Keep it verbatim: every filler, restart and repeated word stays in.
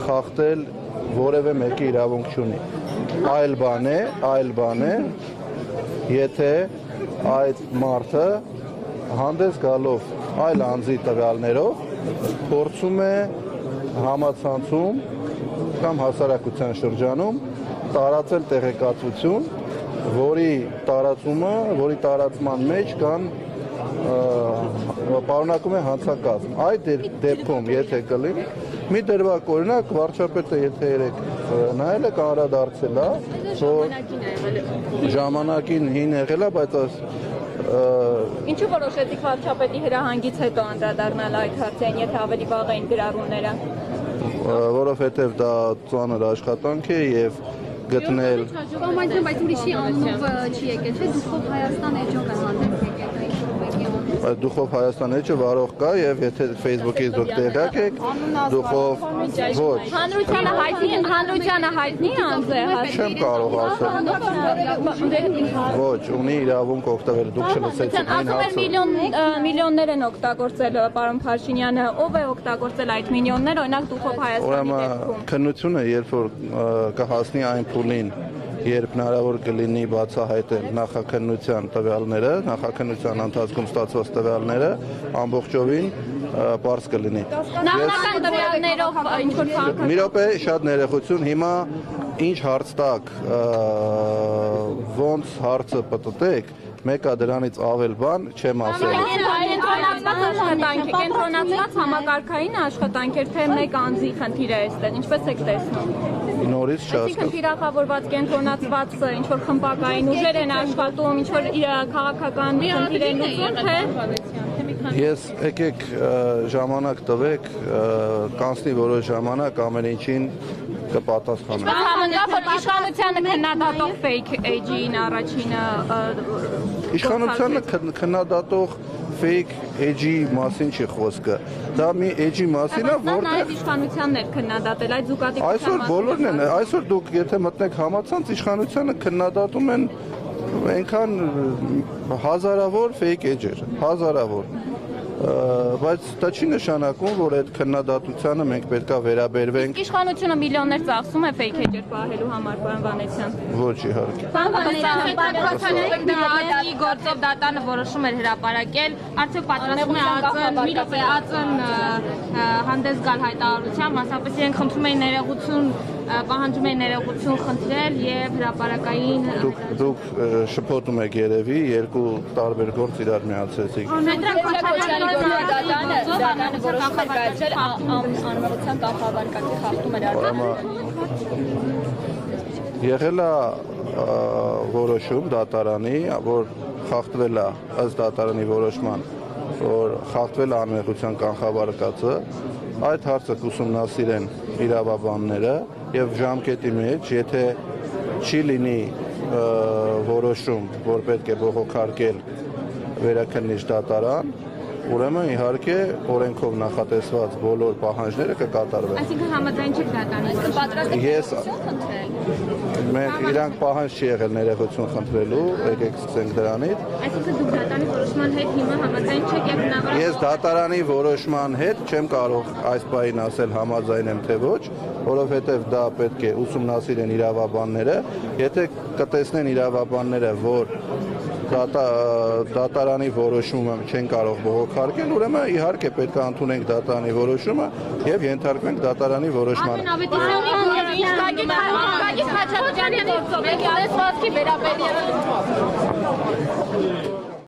Խախտել որևէ մեկի իրավունք չունի։ Այլ բան է, այլ բան է, եթե այդ մարդը հանդես գալով այլ անձի տվյալներով փորձում է համացանցում կամ հասարակության շրջանում տարածել տեղեկատվություն, որի տարածումը, որի տարածման մեջ կան պարունակում է հանցակազմ։ Այդ դեպքում եթե կլինի մի դրվագ օրինակ վարչապետը եթե երեք նայել է կանրադարձել է որ ժամանակին հին եղել է բայց ինչու որոշեցիք վարչապետի հրահանգից հետո անդրադառնալ այդ հարցին եթե ավելի վաղ էին գրառումները որովհետև դա ծանր աշխատանք է եւ գտնել բայց ուրիշի անունով չի եկել թե Դուխով Հայաստան էջով է հանդես եկել Դուխով Հայաստան էջը վարող կա եւ եթե Facebook-ից դուք տեղյակ եք Դուխով ոչ Հանրությանը հայտնի հանրությանը հայտնի անձ է Չեմ կարող ասել Ոչ ունի իրավունք օգտվել դուք չլսեցիք այն հարցը Միլիոններ են օգտագործել պարոն Փաշինյանը ով է օգտագործել այդ միլիոնները օրինակ Դուխով Հայաստանի դեպքում քննությունը երբ որ կհասնի այն փուլին Երբ հնարավոր կլինի բացահայտել նախաքննության տվյալները, նախաքննության ընթացքում ստացված տվյալները ամբողջովին պարզ կլինի։ Նախնական տվյալներով ինչ որ փոփոխ։ Մի րոպե, շատ ներողություն, հիմա ինչ հարց տակ, ոնց հարցը պատտեք, մեկը դրանից ավել բան չեմ ասել։ Կենտրոնացված համակարգային աշխատանք էր, թե մեկ անձի խնդիրը էստեղ, ինչպես եք տեսնում։ Նորից չհասկացա։ Այսինքն թիրախավորված կենտրոնացված ինչ-որ խմբակային ուժեր են աշխատում, ինչ-որ քաղաքական խնդիր են լուծում, թե։ Ես եկեք ժամանակ տվեք, կանցնի որոշ ժամանակ ամեն ինչին կպատասխանեմ։ Ինչպես համընկա, որ իշխանությանը քննադատող fake edge-ին առաջինը Իշխանությանը քննադատող fake edge-ի մասին չի խոսքը։ Դա մի edge-ի մասին է, որտեղ իշխանությանն է քննադատել, այդ զուգատիպը։ Այսօր բոլորն են, այսօր դուք եթե մտնեք համացանց, իշխանությանը քննադատում են այնքան հազարավոր fake edge-եր, հազարավոր։ Բայց դա չի նշանակում, որ այդ քննադատությանը մենք պետք է վերաբերվենք։ Իշխանությունը միլիոններ ծախսում է fake edge-եր պահելու համար, պարոն Վանեցյան։ Ոչ, իհարկե։ Պարոն Վանեցյան, պատմական գործով դատանը որոշում էր հրապարակել, արդյոք պատրաստվում է ԱԾ-ն, մի րոպե ԱԾ-ն հանդես գալ հայտարարությամբ, մասնապես իրենք խնդրում էին ներողություն, պահանջում էին ներողություն խնդրել եւ հրապարակային Դուք շփոթում եք երևի, երկու տարբեր գործ իրար միացեցիք։ Եղել է որոշում դատարանի, որ խախտվել է ըստ դատարանի որոշման, որ խախտվել է անմեղության կանխավարկածը, այդ հարցը կուսումնասիրեն իրավաբանները եւ ժամկետի մեջ, եթե չի լինի որոշում, որ պետք է բողոքարկել վերաքննիչ դատարան Ուրեմն իհարկե օրենքով նախատեսված բոլոր պահանջները կկատարվեն։ Այսինքն համաձայն չեք դատանից, կպատրաստեք ներողություն խնդրել։ Մենք իրանք պահանջ չի եղել ներողություն խնդրելու, եկեք սկսենք դրանից։ Այսինքն դուք դատարանի որոշման հետ հիմա համաձայն չեք եւ հնարավոր։ Ես դատարանի որոշման հետ չեմ կարող այս բանին ասել համաձայն եմ թե ոչ, որովհետեւ դա պետք է ուսումնասիրեն իրավաբանները, եթե կտեսնեն իրավաբանները, որ դատարանի որոշումը չեն կարող բողոքարկել, ուրեմն իհարկե պետք է ընդունենք դատարանի որոշումը եւ ենթարկվենք դատարանի որոշմանը։ Արտավետիսյանի Հակոբյանի Խաչատուրեանի գործով եկել է Սվազքի վերաբերյալ